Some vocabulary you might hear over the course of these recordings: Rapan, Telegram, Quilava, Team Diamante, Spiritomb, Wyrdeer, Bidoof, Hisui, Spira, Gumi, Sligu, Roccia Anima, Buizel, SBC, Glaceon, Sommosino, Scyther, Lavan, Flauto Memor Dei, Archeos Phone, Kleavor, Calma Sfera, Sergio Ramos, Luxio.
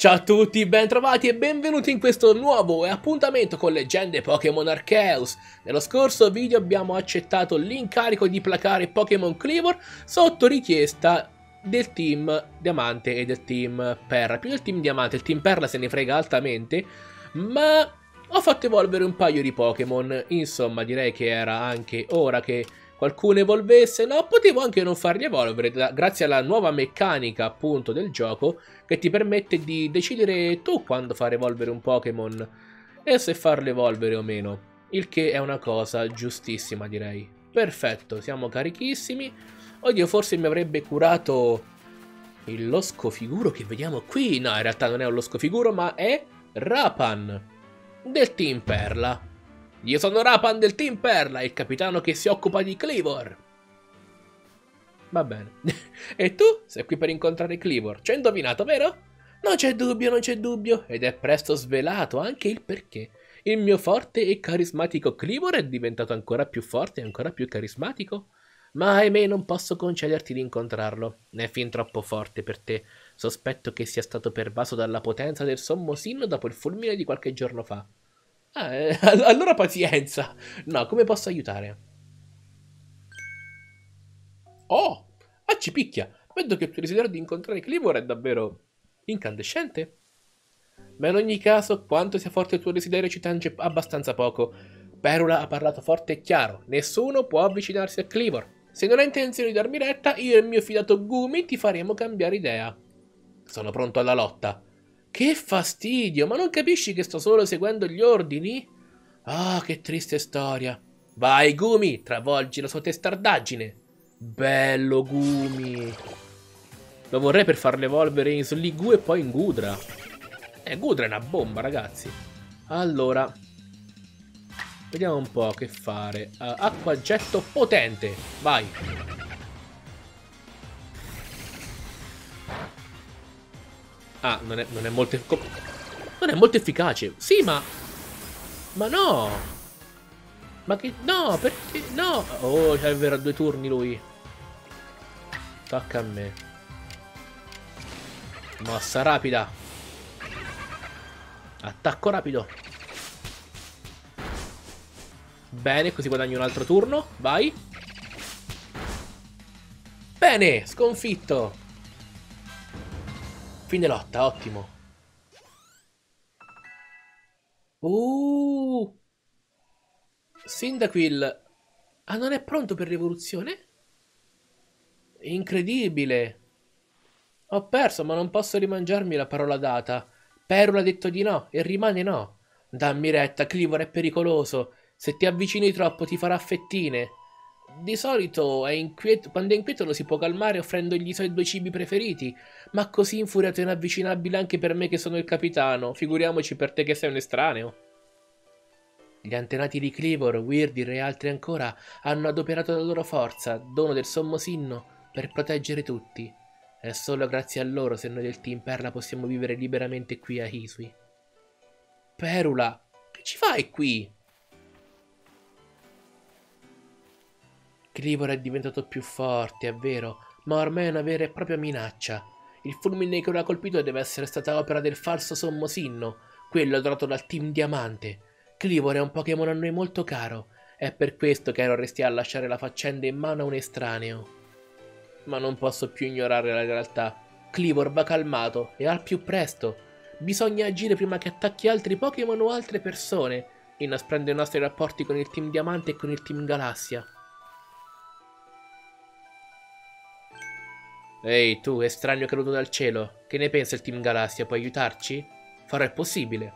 Ciao a tutti, bentrovati e benvenuti in questo nuovo appuntamento con Leggende Pokémon Arceus. Nello scorso video abbiamo accettato l'incarico di placare Pokémon Kleavor sotto richiesta del Team Diamante e del Team Perla. Più del Team Diamante, il Team Perla se ne frega altamente, ma ho fatto evolvere un paio di Pokémon. Insomma, direi che era anche ora che qualcuno evolvesse, no, potevo anche non farli evolvere, grazie alla nuova meccanica appunto del gioco che ti permette di decidere tu quando far evolvere un Pokémon e se farlo evolvere o meno, il che è una cosa giustissima, direi. Perfetto, siamo carichissimi. Oddio, forse mi avrebbe curato il loscofiguro che vediamo qui. No, in realtà non è un loscofiguro, ma è Rapan del Team Perla. Io sono Rapan del Team Perla, il capitano che si occupa di Kleavor. Va bene. E tu sei qui per incontrare Kleavor. Ci hai indovinato, vero? Non c'è dubbio, non c'è dubbio. Ed è presto svelato anche il perché. Il mio forte e carismatico Kleavor è diventato ancora più forte e ancora più carismatico. Ma ahimè non posso concederti di incontrarlo. È fin troppo forte per te. Sospetto che sia stato pervaso dalla potenza del Sommosino dopo il fulmine di qualche giorno fa. Allora pazienza. No, come posso aiutare? Oh, ah, ci picchia. Vedo che il tuo desiderio di incontrare Kleavor è davvero incandescente. Ma in ogni caso, quanto sia forte il tuo desiderio ci tange abbastanza poco. Perula ha parlato forte e chiaro. Nessuno può avvicinarsi a Kleavor. Se non hai intenzione di darmi retta, io e il mio fidato Gumi ti faremo cambiare idea. Sono pronto alla lotta. Che fastidio, ma non capisci che sto solo seguendo gli ordini? Ah, che triste storia. Vai Gumi, travolgi la sua testardaggine. Bello Gumi. Lo vorrei per farlo evolvere in Sligu e poi in Gudra. Gudra è una bomba, ragazzi. Allora, vediamo un po' che fare. Acqua getto potente. Vai. Ah, non è molto efficace. Sì, ma no. Ma che... No, perché... No. Oh, c'è vero a 2 turni lui. Tocca a me. Mossa rapida. Attacco rapido. Bene, così guadagno un altro turno. Vai. Bene, sconfitto. Fine lotta, ottimo. Cyndaquil. Ah, non è pronto per l'evoluzione? Incredibile. Ho perso, ma non posso rimangiarmi la parola data. Perula ha detto di no e rimane no. Dammi retta, Kleavor è pericoloso. Se ti avvicini troppo ti farà fettine. Di solito è inquieto, quando è inquieto lo si può calmare offrendogli i suoi 2 cibi preferiti, ma così infuriato e inavvicinabile anche per me che sono il capitano, figuriamoci per te che sei un estraneo. Gli antenati di Kleavor, Wyrdeer e altri ancora hanno adoperato la loro forza, dono del Sommosinno, per proteggere tutti. È solo grazie a loro se noi del Team Perla possiamo vivere liberamente qui a Hisui. Perula, che ci fai qui? Kleavor è diventato più forte, è vero, ma ormai è una vera e propria minaccia. Il fulmine che lo ha colpito deve essere stata opera del falso Sommosinno, quello adorato dal Team Diamante. Kleavor è un Pokémon a noi molto caro, è per questo che ero resti a lasciare la faccenda in mano a un estraneo. Ma non posso più ignorare la realtà. Kleavor va calmato e al più presto. Bisogna agire prima che attacchi altri Pokémon o altre persone, inasprendo i nostri rapporti con il Team Diamante e con il Team Galassia. Ehi tu, estraneo caduto dal cielo, che ne pensa il Team Galassia? Puoi aiutarci? Farò il possibile.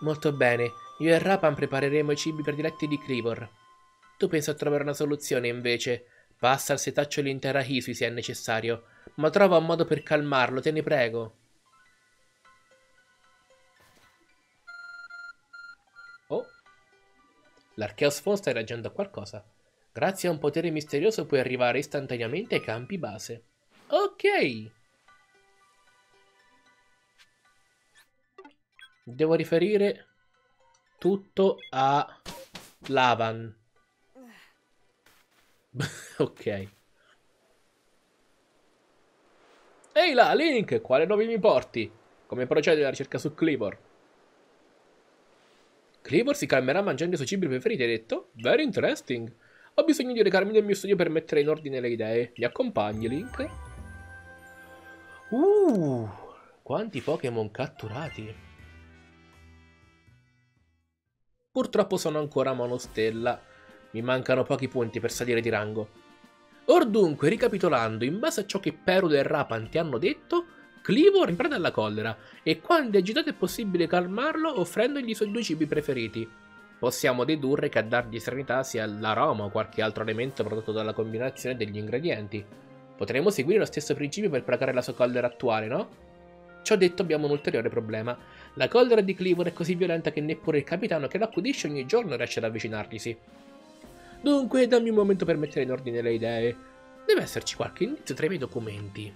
Molto bene, io e Rapan prepareremo i cibi prediletti di Kleavor. Tu pensa a trovare una soluzione invece. Passa al setaccio l'intera Hisui se è necessario, ma trova un modo per calmarlo, te ne prego. Oh, l'Archeos Phone sta reagendo a qualcosa. Grazie a un potere misterioso puoi arrivare istantaneamente ai campi base. Ok! Devo riferire tutto a Lavan. Ok. Ehi là, Link, quale nome mi porti? Come procede la ricerca su Kleavor? Kleavor si calmerà mangiando i suoi cibi preferiti, hai detto? Very interesting. Ho bisogno di recarmi nel mio studio per mettere in ordine le idee. Mi accompagni, Link? Quanti Pokémon catturati. Purtroppo sono ancora monostella. Mi mancano pochi punti per salire di rango. Or dunque, ricapitolando, in base a ciò che Perula e Rapan ti hanno detto, Kleavor imprende alla collera e quando è agitato è possibile calmarlo offrendogli i suoi due cibi preferiti. Possiamo dedurre che a dargli serenità sia l'aroma o qualche altro elemento prodotto dalla combinazione degli ingredienti. Potremmo seguire lo stesso principio per placare la sua collera attuale, no? Ciò detto, abbiamo un ulteriore problema. La collera di Kleavor è così violenta che neppure il capitano che l'accudisce ogni giorno riesce ad avvicinarglisi. Dunque, dammi un momento per mettere in ordine le idee. Deve esserci qualche indizio tra i miei documenti.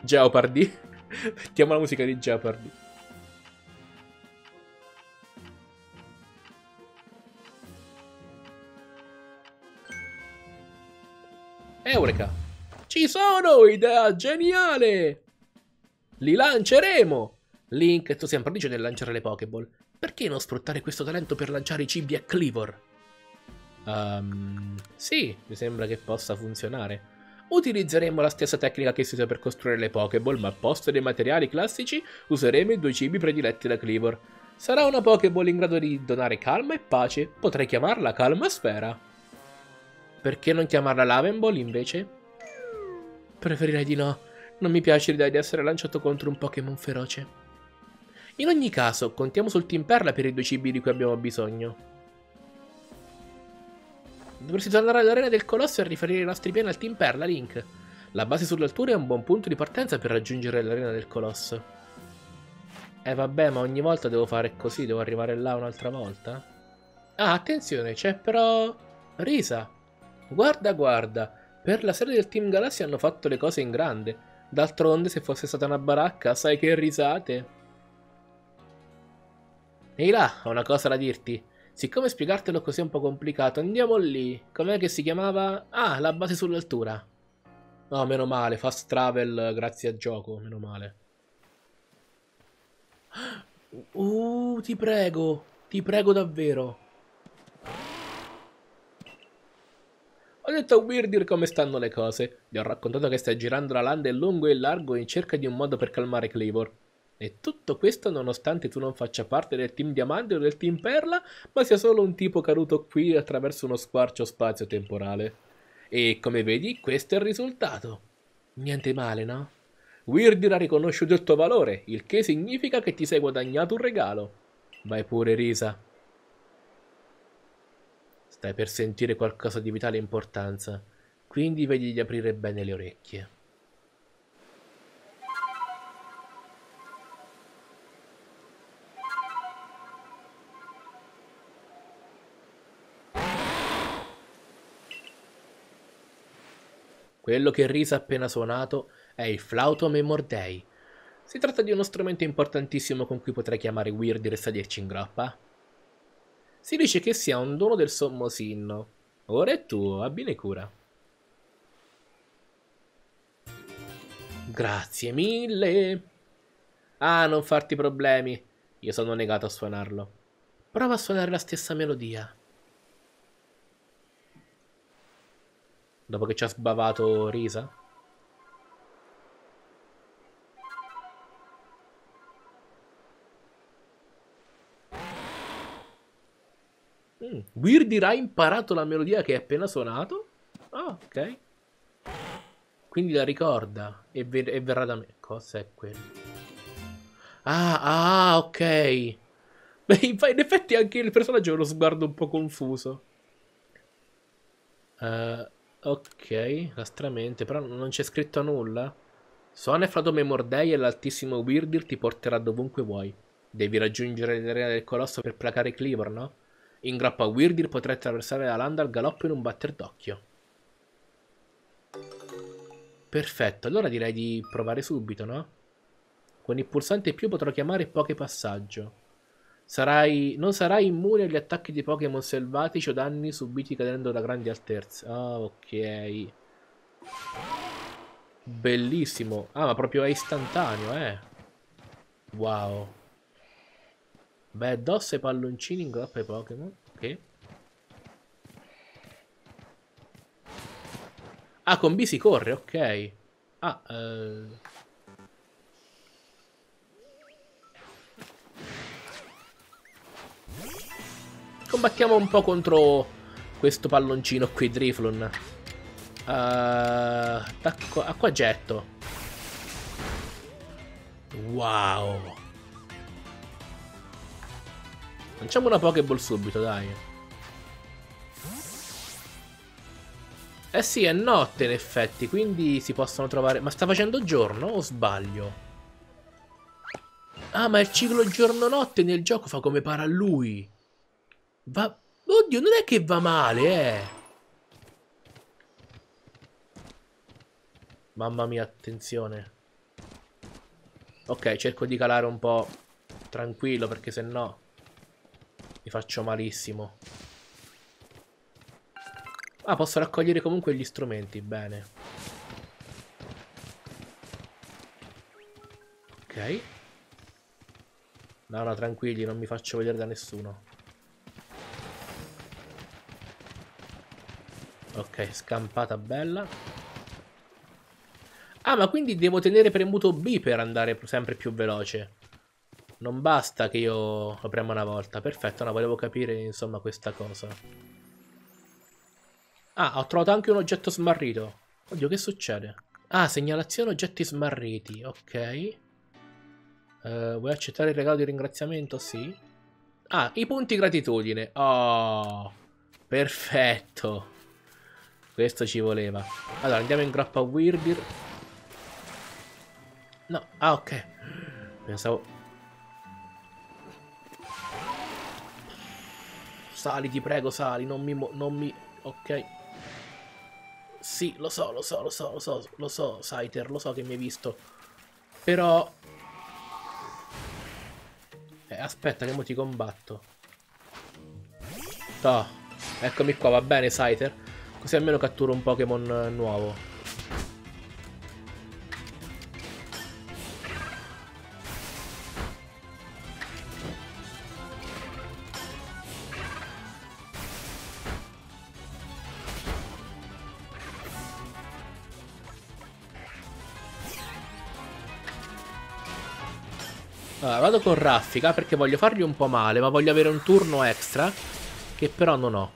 Jeopardy. Mettiamo la musica di Jeopardy. Eureka! Ci sono! Idea geniale! Li lanceremo! Link, tu sei un prodigio nel lanciare le Pokéball. Perché non sfruttare questo talento per lanciare i cibi a Kleavor? Sì, mi sembra che possa funzionare. Utilizzeremo la stessa tecnica che si usa per costruire le Pokéball, ma al posto dei materiali classici useremo i due cibi prediletti da Kleavor. Sarà una Pokéball in grado di donare calma e pace. Potrei chiamarla Calma Sfera. Perché non chiamarla Lavan Ball invece? Preferirei di no. Non mi piace l'idea di essere lanciato contro un Pokémon feroce. In ogni caso, contiamo sul Team Perla per i due cibi di cui abbiamo bisogno. Dovresti tornare all'arena del Colosso e riferire i nostri piani al Team Perla, Link. La base sull'altura è un buon punto di partenza per raggiungere l'arena del Colosso. Vabbè, ma ogni volta devo fare così, devo arrivare là un'altra volta? Ah, attenzione, c'è però... Risa! Guarda, guarda! Per la serie del Team Galassia hanno fatto le cose in grande. D'altronde, se fosse stata una baracca, sai che risate! Ehi là, ho una cosa da dirti. Siccome spiegartelo così è un po' complicato, andiamo lì. Com'è che si chiamava? Ah, la base sull'altura. No, meno male, fast travel grazie al gioco, meno male. Ti prego davvero. Ho detto a Wyrdeer come stanno le cose. Gli ho raccontato che stai girando la landa in lungo e in largo in cerca di un modo per calmare Kleavor. E tutto questo nonostante tu non faccia parte del Team Diamante o del Team Perla, ma sia solo un tipo caduto qui attraverso uno squarcio spazio-temporale. E come vedi, questo è il risultato. Niente male, no? Wyrdeer ha riconosciuto il tuo valore, il che significa che ti sei guadagnato un regalo. Vai pure, Risa. Stai per sentire qualcosa di vitale importanza, quindi vedi di aprire bene le orecchie. Quello che Risa ha appena suonato è il Flauto Memor Dei. Si tratta di uno strumento importantissimo con cui potrai chiamare Wyrdeer e salirci in groppa. Si dice che sia un dono del Sommosino. Ora è tuo, abbine cura. Grazie mille. Ah, non farti problemi. Io sono negato a suonarlo. Prova a suonare la stessa melodia. Dopo che ci ha sbavato Risa? Wyrdeer ha imparato la melodia che hai appena suonato? Ah, ok. Quindi la ricorda e verrà da me. Cosa è quello? Ah, ok. Beh, in effetti anche il personaggio ha lo sguardo un po' confuso. Ok, astramente, però non c'è scritto nulla. Suona il Flauto Memor Dei e l'altissimo Wyrdeer ti porterà dovunque vuoi. Devi raggiungere l'arena del Colosso per placare Kleavor, no? In groppa a Wyrdeer potrai attraversare la landa al galoppo in un batter d'occhio. Perfetto, allora direi di provare subito, no? Con il pulsante più potrò chiamare Poké Passaggio. Non sarai immune agli attacchi di Pokémon selvatici o danni subiti cadendo da grandi altezze. Ah, ok. Bellissimo. Ah, ma proprio è istantaneo, Wow. Beh, dosso e palloncini ingrappa i Pokémon. Ok. Ah, con B si corre, ok. Ah, combattiamo un po' contro questo palloncino qui, Driflon. Attacco acquagetto. Wow. Lanciamo una Pokéball subito, dai. Eh sì, è notte in effetti, quindi si possono trovare... Ma sta facendo giorno o sbaglio? Ah, ma il ciclo giorno-notte nel gioco fa come para a lui. Va... Oddio, non è che va male, Mamma mia, attenzione. Ok, cerco di calare un po' tranquillo, perché se no mi faccio malissimo. Ah, posso raccogliere comunque gli strumenti, bene. Ok. No, no, tranquilli, non mi faccio vedere da nessuno. Ok, scampata bella. Ah, ma quindi devo tenere premuto B per andare sempre più veloce. Non basta che io lo prema una volta. Perfetto, no, volevo capire insomma questa cosa. Ah, ho trovato anche un oggetto smarrito. Oddio, che succede? Ah, segnalazione oggetti smarriti. Ok. Vuoi accettare il regalo di ringraziamento? Sì. Ah, i punti gratitudine. Oh, perfetto. Questo ci voleva. Allora, andiamo in groppa a Wyrdeer. No, ah, ok. Pensavo... Sali, ti prego, sali. Non mi... Ok. Sì, lo so, Scyther, lo so che mi hai visto. Però... aspetta, che mo ti combatto. Toh. Eccomi qua, va bene, Scyther. Così almeno catturo un Pokémon nuovo. Allora, vado con raffica perché voglio fargli un po' male, ma voglio avere un turno extra che però non ho.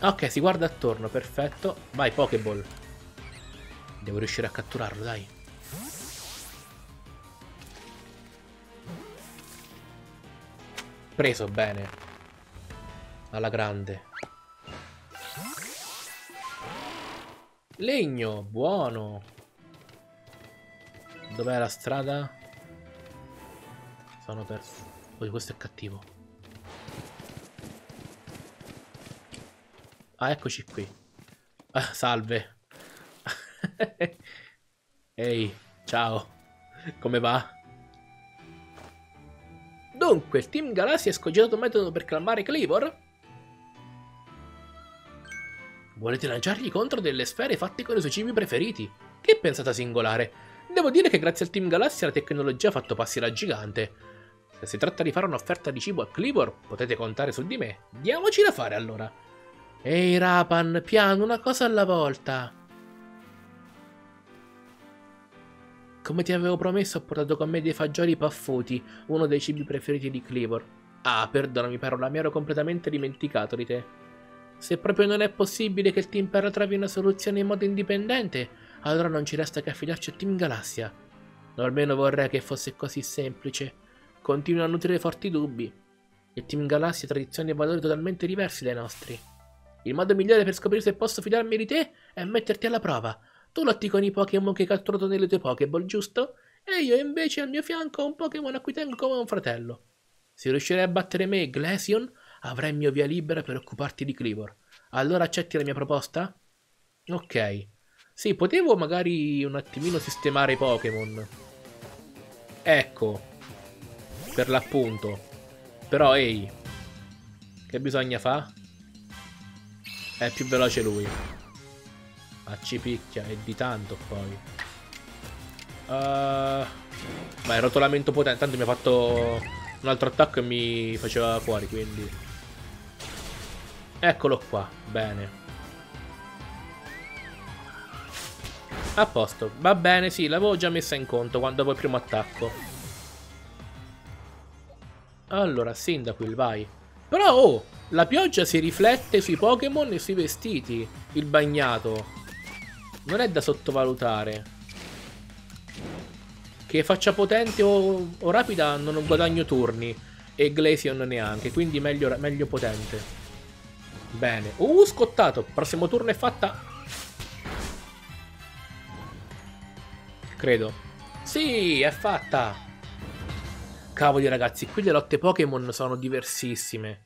Ok, si guarda attorno, perfetto. Vai, Pokéball. Devo riuscire a catturarlo, dai. Preso, bene. Alla grande. Legno, buono. Dov'è la strada? Sono perso. Oh, questo è cattivo. Ah, eccoci qui. Ah, salve. Ehi, ciao. Come va? Dunque, il Team Galassia ha escogitato un metodo per calmare Kleavor? Volete lanciargli contro delle sfere fatte con i suoi cibi preferiti? Che pensata singolare. Devo dire che grazie al Team Galassia la tecnologia ha fatto passi da gigante. Se si tratta di fare un'offerta di cibo a Kleavor, potete contare su di me. Diamoci da fare, allora. Ehi Rapan, piano, una cosa alla volta. Come ti avevo promesso, ho portato con me dei fagioli paffuti, uno dei cibi preferiti di Kleavor. Ah, perdonami Perula, mi ero completamente dimenticato di te. Se proprio non è possibile che il Team Perla trovi una soluzione in modo indipendente, allora non ci resta che affidarci al Team Galassia. O almeno vorrei che fosse così semplice. Continuo a nutrire forti dubbi. Il Team Galassia ha tradizioni e valori totalmente diversi dai nostri. Il modo migliore per scoprire se posso fidarmi di te è metterti alla prova. Tu lotti con i Pokémon che hai catturato nelle tue Pokéball, giusto? E io invece al mio fianco ho un Pokémon a cui tengo come un fratello. Se riuscirai a battere me e Glaceon, avrai il mio via libera per occuparti di Kleavor. Allora accetti la mia proposta? Ok. Sì, potevo magari un attimino sistemare i Pokémon. Ecco. per l'appunto. Però ehi, che bisogna fare? È più veloce lui, ma ci picchia e di tanto poi. Ma è rotolamento potente. Tanto mi ha fatto un altro attacco e mi faceva fuori, quindi eccolo qua. Bene, a posto, va bene, sì, l'avevo già messa in conto quando avevo il primo attacco. Allora, Cyndaquil, vai. Però, oh, la pioggia si riflette sui Pokémon e sui vestiti. Il bagnato non è da sottovalutare. Che faccia potente o rapida non guadagno turni. E Glaceon neanche, quindi meglio potente. Bene. Scottato, prossimo turno è fatta... credo. Sì, è fatta. Cavoli ragazzi, qui le lotte Pokémon sono diversissime.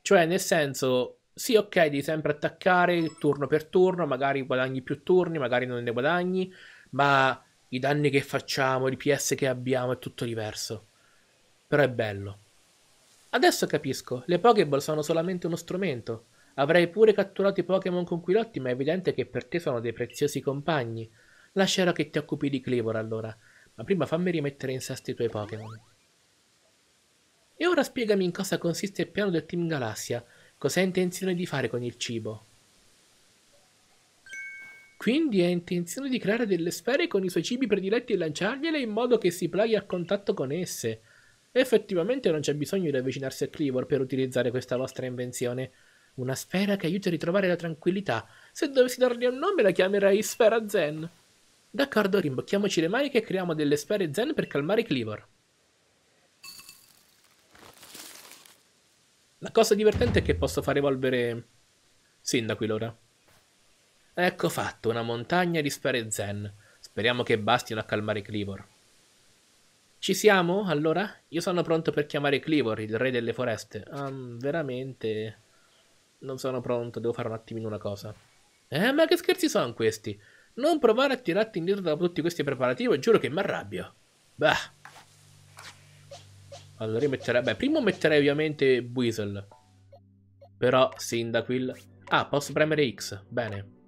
Cioè, nel senso, sì, ok, devi sempre attaccare turno per turno, magari guadagni più turni, magari non ne guadagni, ma i danni che facciamo, i PS che abbiamo, è tutto diverso. Però è bello. Adesso capisco, le Pokéball sono solamente uno strumento. Avrei pure catturato i Pokémon con cui lotti, ma è evidente che per te sono dei preziosi compagni. Lascerò che ti occupi di Kleavor allora, ma prima fammi rimettere in sesto i tuoi Pokémon. E ora spiegami in cosa consiste il piano del Team Galassia, cosa hai intenzione di fare con il cibo. Quindi hai intenzione di creare delle sfere con i suoi cibi prediletti e lanciargliele in modo che si plaghi a contatto con esse. Effettivamente non c'è bisogno di avvicinarsi a Kleavor per utilizzare questa vostra invenzione. Una sfera che aiuta a ritrovare la tranquillità. Se dovessi dargli un nome la chiamerai Sfera Zen. D'accordo, rimbocchiamoci le maniche e creiamo delle sfere zen per calmare Kleavor. La cosa divertente è che posso far evolvere Cyndaquil ora. Ecco fatto, una montagna di sfere zen. Speriamo che bastino a calmare Kleavor. Ci siamo, allora? Io sono pronto per chiamare Kleavor, il re delle foreste. Veramente... non sono pronto, devo fare un attimino una cosa. Ma che scherzi sono questi? Non provare a tirarti indietro da tutti questi preparativi, giuro che mi arrabbio. Bah. Allora io metterei... beh, prima metterei ovviamente Buizel. Però Cyndaquil... ah, posso premere X. Bene.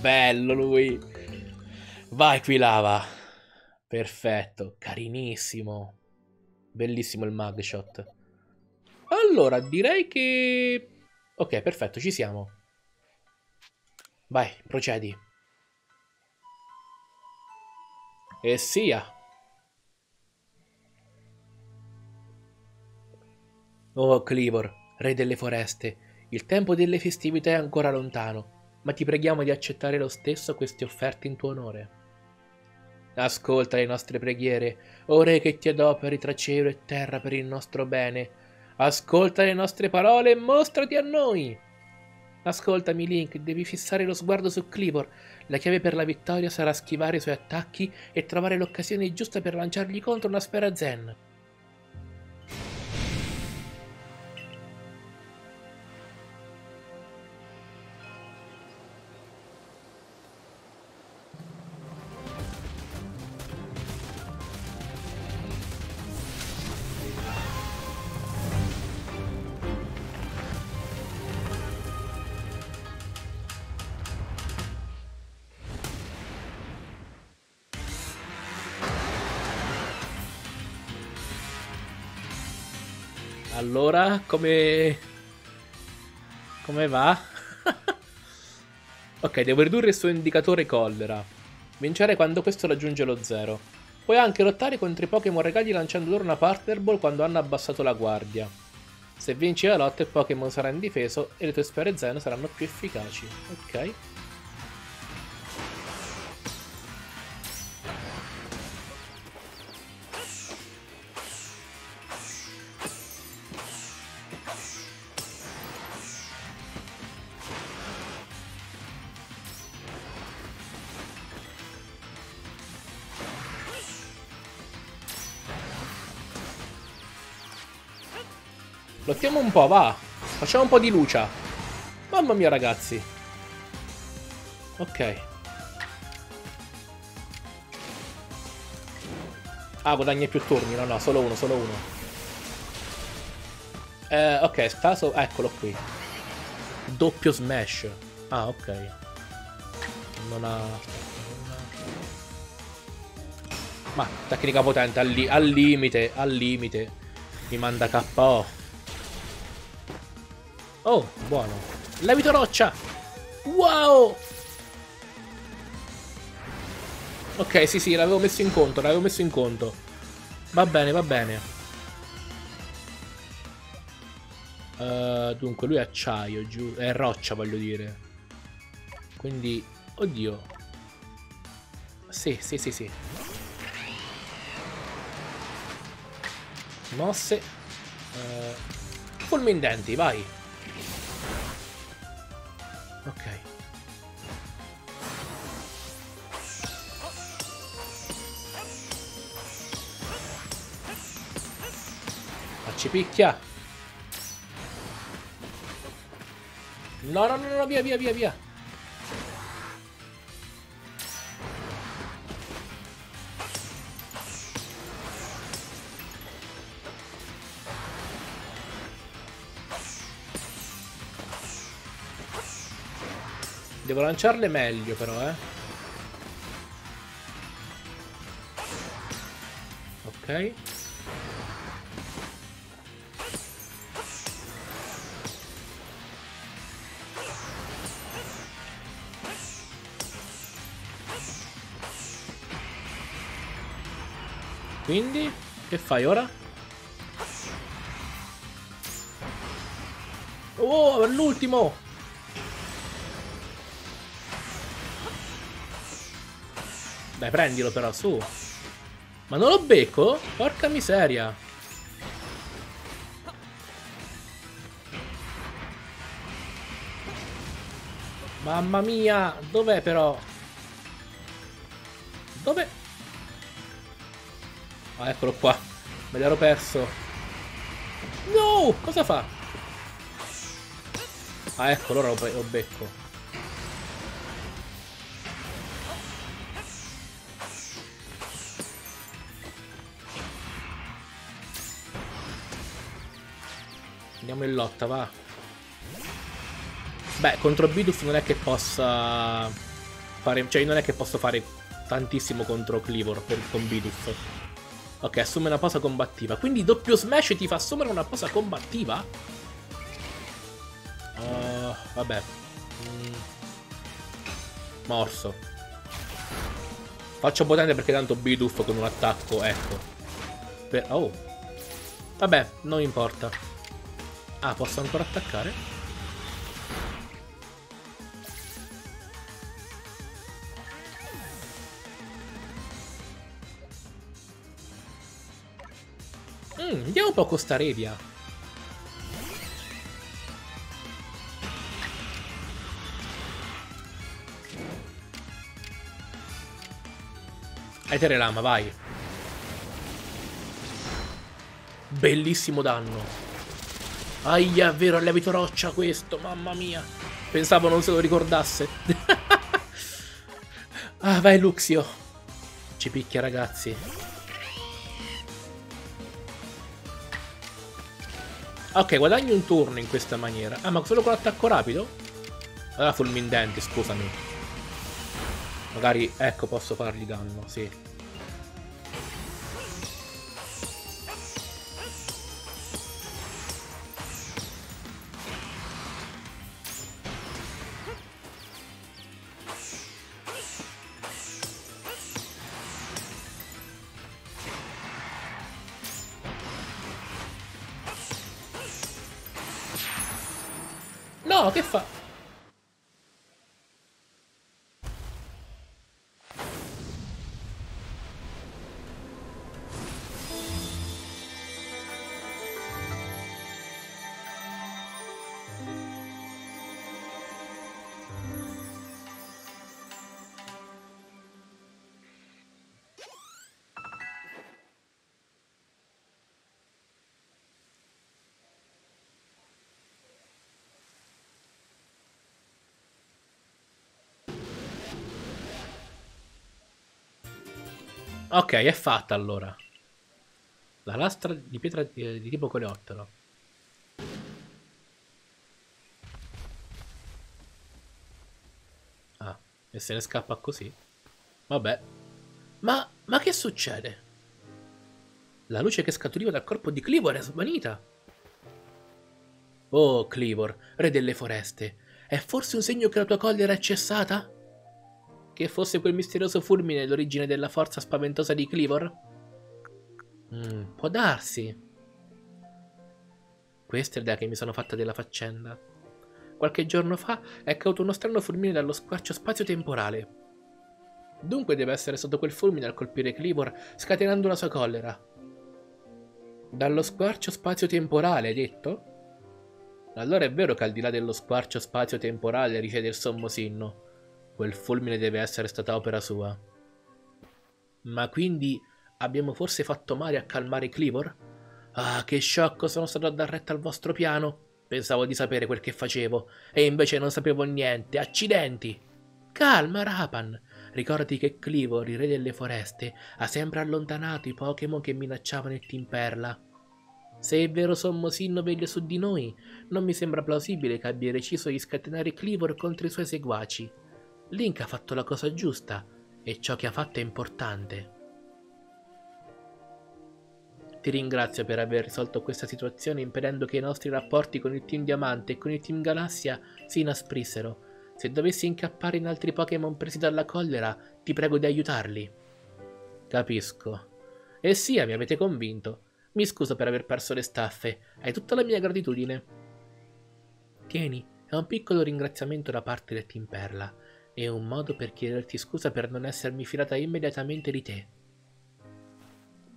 Bello lui. Vai qui Lava. Perfetto, carinissimo. Bellissimo il mugshot. Allora, direi che... ok, perfetto, ci siamo. Vai, procedi. E sia. Oh Kleavor, re delle foreste, il tempo delle festività è ancora lontano, ma ti preghiamo di accettare lo stesso queste offerte in tuo onore. Ascolta le nostre preghiere, o re che ti adoperi tra cielo e terra per il nostro bene. Ascolta le nostre parole e mostrati a noi. Ascoltami Link, devi fissare lo sguardo su Kleavor. La chiave per la vittoria sarà schivare i suoi attacchi e trovare l'occasione giusta per lanciargli contro una sfera zen. Allora, come va? Ok, devo ridurre il suo indicatore collera. Vincere quando questo raggiunge lo 0. Puoi anche lottare contro i Pokémon regali lanciando loro una Partner Ball quando hanno abbassato la guardia. Se vinci la lotta il Pokémon sarà indifeso e le tue sfere zen saranno più efficaci. Ok. Lottiamo un po', va. Facciamo un po' di luce. Mamma mia, ragazzi. Ok. Ah, guadagna più turni. No, no, solo uno, solo uno. Ok, sta eccolo qui. Doppio smash. Ah, ok. Non ha... Ma, tecnica potente, al limite, al limite. Mi manda KO. Oh, buono. Levito roccia. Wow. Ok, sì, sì, l'avevo messo in conto, l'avevo messo in conto. Va bene, va bene. Dunque, lui è acciaio, giusto? È roccia, voglio dire. Quindi, oddio. Sì, sì, sì, sì. Mosse. Fulmin denti, vai. Ok. Facci picchia. No, no, no, no, via, via, via, via. Devo lanciarle meglio però, eh. Ok. Quindi, che fai ora? Oh, l'ultimo! Dai, prendilo però, su. Ma non lo becco? Porca miseria. Mamma mia. Dov'è però? Dove? Ah, eccolo qua. Me l'ero perso. No! Cosa fa? Ah, eccolo, ora lo becco. Andiamo in lotta, va. Beh, contro Bidoof non è che possa fare... Cioè, non è che posso fare tantissimo contro Kleavor con Bidoof. Ok, assume una posa combattiva. Quindi doppio smash ti fa assumere una posa combattiva? Vabbè. Morso. Faccio potente perché tanto Bidoof con un attacco, ecco. Oh. Vabbè, non importa. Ah, posso ancora attaccare? Vediamo un po' con sta Revia. Etere Lama, vai. Bellissimo danno. Aia, è vero, è levito roccia questo, mamma mia. Pensavo non se lo ricordasse. Ah, vai Luxio. Ci picchia, ragazzi. Ok, guadagno un turno in questa maniera. Ah, ma solo con l'attacco rapido? Allora fulmin denti, scusami. Magari, ecco, posso fargli danno, sì. No, che fa? Ok, è fatta allora. La lastra di pietra di tipo coleottero. Ah, e se ne scappa così. Vabbè. Ma che succede? La luce che scaturiva dal corpo di Kleavor è svanita. Oh, Kleavor, re delle foreste, è forse un segno che la tua collera è cessata? Che fosse quel misterioso fulmine l'origine della forza spaventosa di Kleavor? Può darsi. Questa è l'idea che mi sono fatta della faccenda. Qualche giorno fa è caduto uno strano fulmine dallo squarcio spazio-temporale. Dunque deve essere stato quel fulmine a colpire Kleavor, scatenando la sua collera. Dallo squarcio spazio-temporale, hai detto? Allora è vero che al di là dello squarcio spazio-temporale risiede il Sommosino. Quel fulmine deve essere stata opera sua. Ma quindi abbiamo forse fatto male a calmare Kleavor? Ah, che sciocco, sono stato a dar retta al vostro piano. Pensavo di sapere quel che facevo, e invece non sapevo niente. Accidenti! Calma, Rapan! Ricordati che Kleavor, il re delle foreste, ha sempre allontanato i Pokémon che minacciavano il Team Perla. Se è vero Sommosino veglia su di noi, non mi sembra plausibile che abbia deciso di scatenare Kleavor contro i suoi seguaci. Link ha fatto la cosa giusta, e ciò che ha fatto è importante. Ti ringrazio per aver risolto questa situazione impedendo che i nostri rapporti con il Team Diamante e con il Team Galassia si inasprissero. Se dovessi incappare in altri Pokémon presi dalla collera, ti prego di aiutarli. Capisco. E sì, mi avete convinto. Mi scuso per aver perso le staffe. Hai tutta la mia gratitudine. Tieni, è un piccolo ringraziamento da parte del Team Perla. È un modo per chiederti scusa per non essermi fidata immediatamente di te.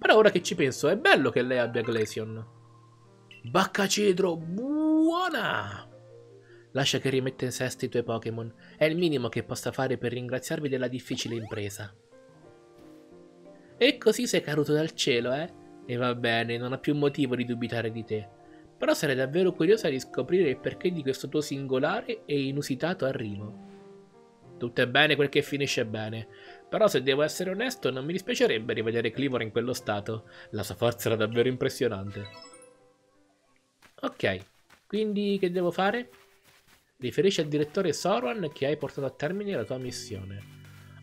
Però ora che ci penso, è bello che lei abbia Glaceon. Bacca Cedro, buona! Lascia che rimetta in sesto i tuoi Pokémon. È il minimo che possa fare per ringraziarvi della difficile impresa. E così sei caduto dal cielo, eh? E va bene, non ho più motivo di dubitare di te. Però sarei davvero curiosa di scoprire il perché di questo tuo singolare e inusitato arrivo. Tutto è bene quel che finisce bene. Però se devo essere onesto, non mi dispiacerebbe rivedere Kleavor in quello stato. La sua forza era davvero impressionante. Ok, quindi che devo fare? Riferisci al direttore Sorwan che hai portato a termine la tua missione.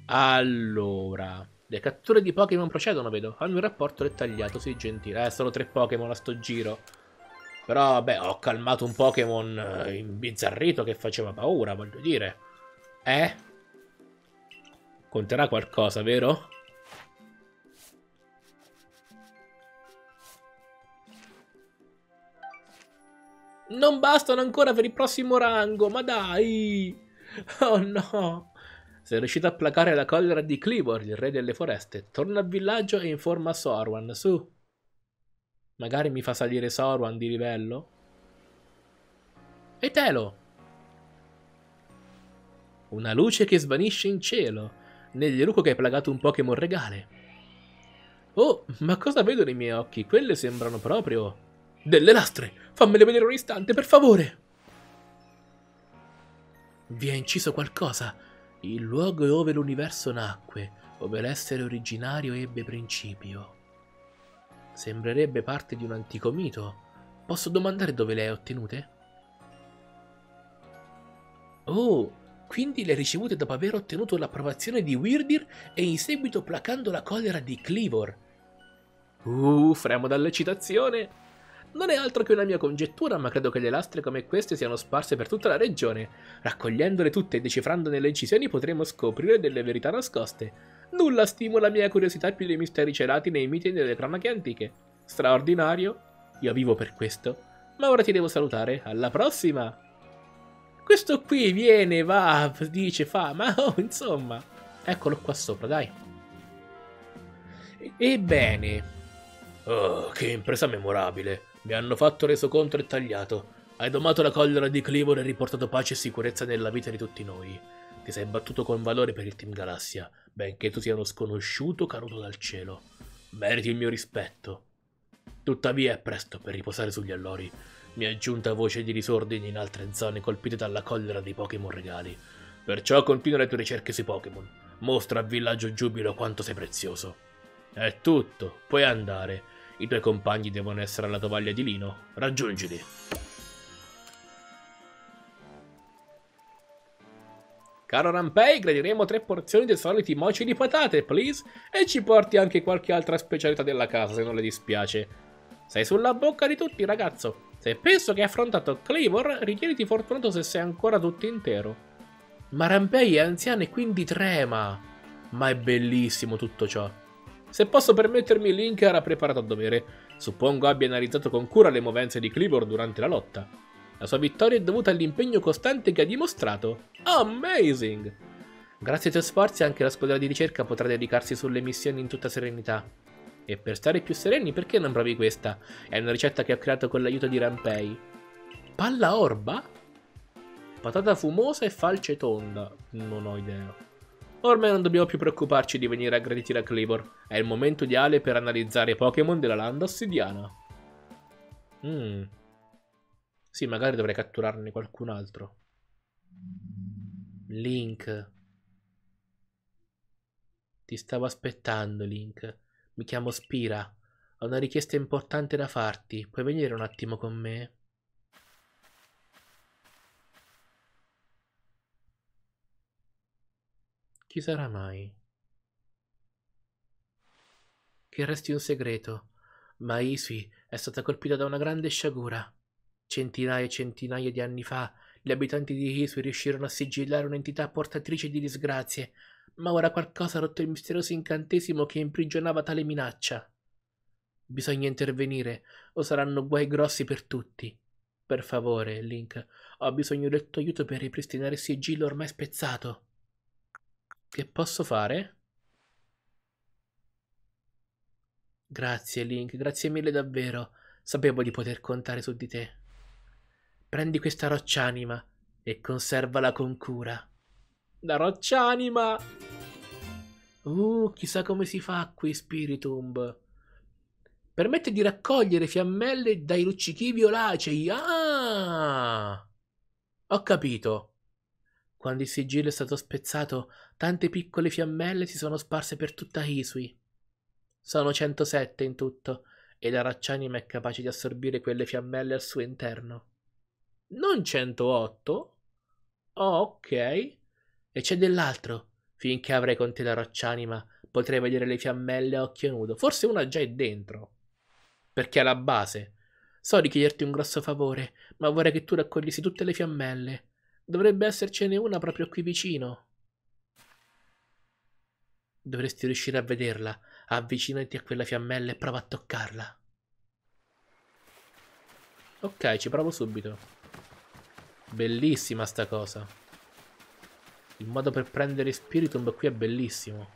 Allora, le catture di Pokémon procedono, vedo. Hanno un rapporto dettagliato, sii gentile. Solo 3 Pokémon a sto giro. Però, beh, ho calmato un Pokémon imbizzarrito che faceva paura, voglio dire. Conterà qualcosa, vero? Non bastano ancora per il prossimo rango, ma dai! Oh no! Sei riuscito a placare la collera di Kleavor, il re delle foreste. Torna al villaggio e informa Sorwan, su! Magari mi fa salire Sorwan di livello? E Telo! Una luce che svanisce in cielo, nel luogo che hai plagato un Pokémon regale. Oh, ma cosa vedo nei miei occhi? Quelle sembrano proprio... delle lastre! Fammele vedere un istante, per favore! Vi è inciso qualcosa. Il luogo è ove l'universo nacque, ove l'essere originario ebbe principio. Sembrerebbe parte di un antico mito. Posso domandare dove le hai ottenute? Oh, quindi le hai ricevute dopo aver ottenuto l'approvazione di Wyrdeer e in seguito placando la collera di Kleavor. Fremo dall'eccitazione! Non è altro che una mia congettura, ma credo che le lastre come queste siano sparse per tutta la regione. Raccogliendole tutte e decifrandone le incisioni potremo scoprire delle verità nascoste. Nulla stimola la mia curiosità più dei misteri celati nei miti e nelle cronache antiche. Straordinario? Io vivo per questo. Ma ora ti devo salutare. Alla prossima! Questo qui viene, va, dice, fa, ma oh, insomma. Eccolo qua sopra, dai. Ebbene. Oh, che impresa memorabile. Mi hanno fatto resoconto dettagliato. Hai domato la collera di Kleavor e riportato pace e sicurezza nella vita di tutti noi. Ti sei battuto con valore per il Team Galassia, benché tu sia uno sconosciuto caduto dal cielo. Meriti il mio rispetto. Tuttavia è presto per riposare sugli allori. Mi è giunta voce di disordini in altre zone colpite dalla collera dei Pokémon regali. Perciò continua le tue ricerche sui Pokémon. Mostra a Villaggio Giubilo quanto sei prezioso. È tutto, puoi andare. I tuoi compagni devono essere alla tovaglia di lino. Raggiungili. Caro Rampei, gradiremo 3 porzioni dei soliti moci di patate, please. E ci porti anche qualche altra specialità della casa, se non le dispiace. Sei sulla bocca di tutti, ragazzo. Se penso che hai affrontato Kleavor, ritieniti fortunato se sei ancora tutto intero. Ma Rampei è anziano e quindi trema. Ma è bellissimo tutto ciò. Se posso permettermi, Link era preparato a dovere. Suppongo abbia analizzato con cura le movenze di Kleavor durante la lotta. La sua vittoria è dovuta all'impegno costante che ha dimostrato. Amazing! Grazie ai tuoi sforzi anche la squadra di ricerca potrà dedicarsi sulle missioni in tutta serenità. E per stare più sereni, perché non provi questa? È una ricetta che ho creato con l'aiuto di Rampei. Palla orba? Patata fumosa e falce tonda. Non ho idea. Ormai non dobbiamo più preoccuparci di venire aggrediti da Kleavor. È il momento ideale per analizzare i Pokémon della Landa Ossidiana. Sì, magari dovrei catturarne qualcun altro. Link. Ti stavo aspettando, Link. Mi chiamo Spira. Ho una richiesta importante da farti. Puoi venire un attimo con me? Chi sarà mai? Che resti un segreto. Ma Hisui è stata colpita da una grande sciagura. Centinaia e centinaia di anni fa, gli abitanti di Hisui riuscirono a sigillare un'entità portatrice di disgrazie, ma ora qualcosa ha rotto il misterioso incantesimo che imprigionava tale minaccia. Bisogna intervenire, o saranno guai grossi per tutti. Per favore, Link, ho bisogno del tuo aiuto per ripristinare il sigillo ormai spezzato. Che posso fare? Grazie, Link, grazie mille davvero. Sapevo di poter contare su di te. Prendi questa roccia anima e conservala con cura. La roccia anima! Chissà come si fa qui, Spiritomb. Permette di raccogliere fiammelle dai luccichi violacei. Ah! Ho capito. Quando il sigillo è stato spezzato, tante piccole fiammelle si sono sparse per tutta Hisui. Sono 107 in tutto, e la roccia anima è capace di assorbire quelle fiammelle al suo interno. Non 108? Oh, ok. E c'è dell'altro. Finché avrai con te la roccianima, potrai vedere le fiammelle a occhio nudo. Forse una già è dentro, perché è la base. So di chiederti un grosso favore, ma vorrei che tu raccogliessi tutte le fiammelle. Dovrebbe essercene una proprio qui vicino. Dovresti riuscire a vederla. Avvicinati a quella fiammella e prova a toccarla. Ok, ci provo subito. Bellissima sta cosa. Il modo per prendere Spiritomb qui è bellissimo.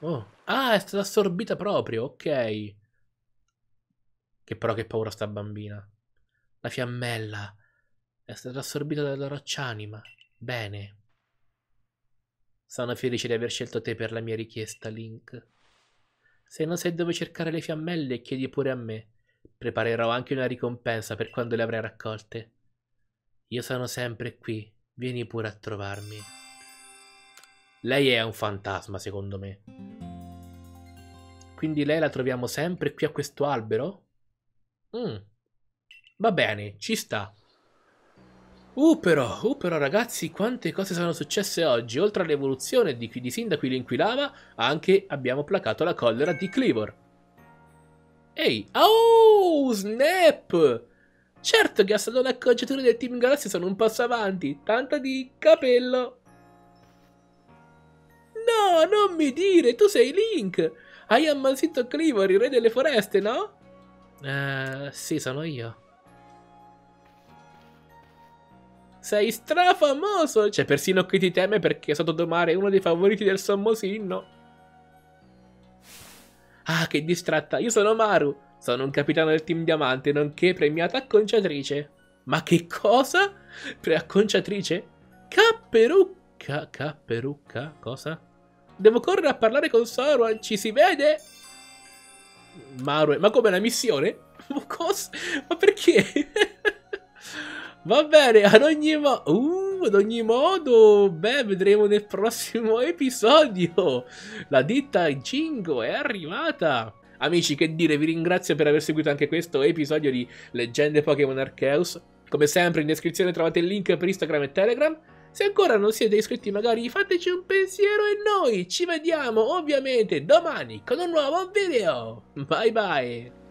Oh. Ah, è stata assorbita proprio. Ok. Che però che paura sta bambina. La fiammella è stata assorbita dalla roccianima. Bene. Sono felice di aver scelto te per la mia richiesta, Link. Se non sai dove cercare le fiammelle, chiedi pure a me. Preparerò anche una ricompensa per quando le avrai raccolte. Io sono sempre qui, vieni pure a trovarmi. Lei è un fantasma, secondo me. Quindi lei la troviamo sempre qui a questo albero? Va bene, ci sta. Però ragazzi, quante cose sono successe oggi. Oltre all'evoluzione di Cyndaquil in Quilava, anche abbiamo placato la collera di Kleavor. Ehi, oh, snap! Certo che a salone acconciature del Team Galaxy sono un passo avanti, tanto di capello. No, non mi dire, tu sei Link! Hai ammansito Kleavor, il re delle foreste, no? Sì, sono io. Sei strafamoso! C'è persino chi ti teme perché Sottodomare è uno dei favoriti del Sommosino. Ah, che distratta, io sono Maru, sono un capitano del Team Diamante, nonché premiata acconciatrice. Ma che cosa? Acconciatrice? Capperucca, capperucca, cosa? Devo correre a parlare con Sorwan, ci si vede? Maru, ma come, una missione? Ma perché? Va bene, ad ogni modo... gioco. Ad ogni modo, beh, vedremo nel prossimo episodio. La ditta Jingo è arrivata. Amici, che dire, vi ringrazio per aver seguito anche questo episodio di Leggende Pokémon Arceus. Come sempre in descrizione trovate il link per Instagram e Telegram. Se ancora non siete iscritti, magari fateci un pensiero e noi ci vediamo ovviamente domani con un nuovo video. Bye bye!